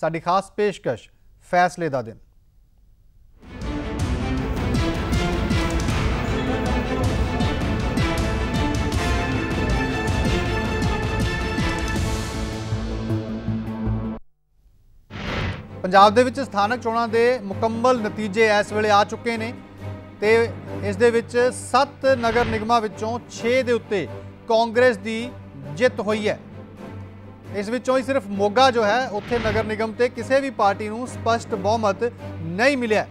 साडी खास पेशकश फैसले दा दिन। पंजाब दे विच स्थानक चोणां दे मुकम्मल नतीजे इस वेले आ चुके ने ते इस दे विच 7 नगर निगमां विचों 6 दे उत्ते कांग्रेस दी जित हुई है। इस विचों ही सिर्फ मोगा जो है उत्थे नगर निगम ते किसी भी पार्टी नूं स्पष्ट बहुमत नहीं मिलिया।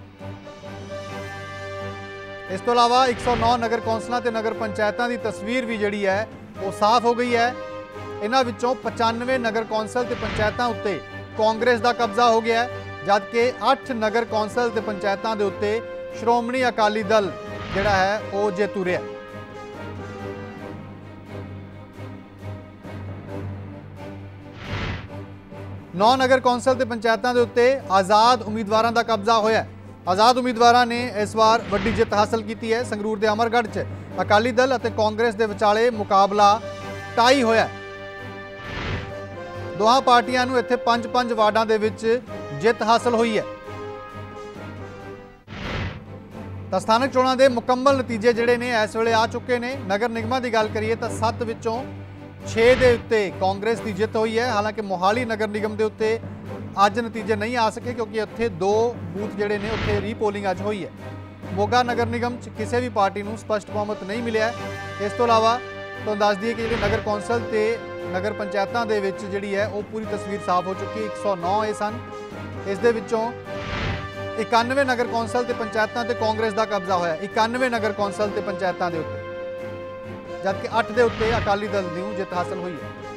इस तो इलावा 109 नगर कौंसलां ते नगर पंचायतां दी तस्वीर भी जिहड़ी है वो साफ हो गई है। इन्हां विचों 95 नगर कौंसल ते पंचायतां उत्ते कांग्रेस का कब्जा हो गया है, जबकि 8 नगर कौंसल ते पंचायतां दे उत्ते श्रोमणी अकाली दल जिहड़ा है वो जेतू रहा है। नौ नगर कौंसल ते पंचायतां दे उत्ते आज़ाद उम्मीदवारां दा कब्जा होया है। आज़ाद उम्मीदवारां ने इस बार वड्डी जित हासिल की है। संगरूर के अमरगढ़ च अकाली दल और कांग्रेस के विचाले मुकाबला टाई होया। दोहां पार्टियां नूं इत्थे 5-5 वार्डां दे विच जित हासिल हुई है। तां स्थानक चोणां दे मुकम्मल नतीजे जिहड़े ने इस वेले आ चुके ने। नगर निगमां दी गल करिए तां 7 विचों 6 दे उत्ते कांग्रेस की जित हुई है। हालांकि मोहाली नगर निगम के उत्ते अज नतीजे नहीं आ सके क्योंकि उत्थे 2 बूथ जिहड़े ने उत्थे रीपोलिंग अज हुई है। मोगा नगर निगम च किसी भी पार्टी नूं स्पष्ट बहुमत नहीं मिलिया। इस तों इलावा तुहानूं दस दईए कि जिहड़े नगर कौंसल ते नगर पंचायतों के जी है वह पूरी तस्वीर साफ हो चुकी। 109 ये सन, इस दे विचों 91 नगर कौंसल ते पंचायतों ते कांग्रेस का कब्जा होया। 91 नगर कौंसल ते पंचायतों के उत्ते, जबकि 8 के उत्ते अकाली दल की जित हासिल हुई है।